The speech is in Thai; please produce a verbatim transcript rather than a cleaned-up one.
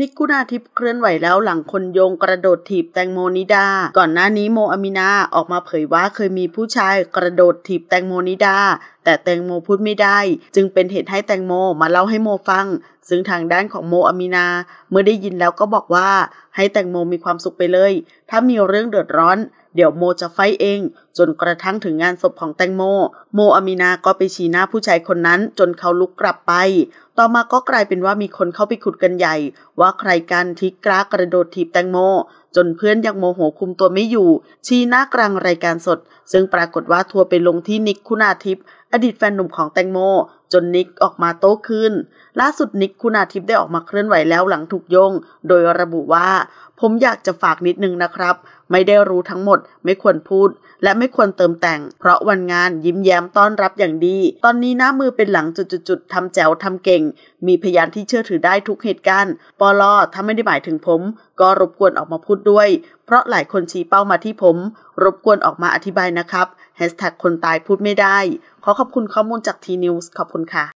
นิก คุณาทิพย์เคลื่อนไหวแล้วหลังคนโยงกระโดดถีบแตงโมนิดาก่อนหน้านี้โมอามินาออกมาเผยว่าเคยมีผู้ชายกระโดดถีบแตงโมนิดาแต่แตงโมพูดไม่ได้จึงเป็นเหตุให้แตงโมมาเล่าให้โมฟังซึ่งทางด้านของโมอามินาเมื่อได้ยินแล้วก็บอกว่าให้แตงโมมีความสุขไปเลยถ้ามีเรื่องเดือดร้อนเดี๋ยวโมจะไฟเองจนกระทั่งถึงงานศพของแตงโมโมอามินาก็ไปชี้หน้าผู้ชายคนนั้นจนเขาลุกกลับไปต่อมาก็กลายเป็นว่ามีคนเข้าไปขุดกันใหญ่ว่าใครกันที่กล้ากระโดดถีบแตงโมจนเพื่อนยังโมโหคุมตัวไม่อยู่ชี้หน้ากลางรายการสดซึ่งปรากฏว่าทัวร์ไปลงที่นิก คุณาทิพย์อดีตแฟนหนุ่มของแตงโมจนนิกออกมาโต้ขึ้นล่าสุดนิก คุณาทิพย์ได้ออกมาเคลื่อนไหวแล้วหลังถูกโยงโดยระบุว่าผมอยากจะฝากนิดนึงนะครับไม่ได้รู้ทั้งหมดไม่ควรพูดและไม่ควรเติมแต่งเพราะวันงานยิ้มแย้มต้อนรับอย่างดีตอนนี้หน้ามือเป็นหลังจุดๆๆทำแจ๋วทำเก่งมีพยานที่เชื่อถือได้ทุกเหตุการณ์ปลอถ้าไม่ได้หมายถึงผมก็รบกวนออกมาพูดด้วยเพราะหลายคนชี้เป้ามาที่ผมรบกวนออกมาอธิบายนะครับแฮชแท็กคนตายพูดไม่ได้ขอขอบคุณข้อมูลจากทีนิวส์ขอบคุณค่ะ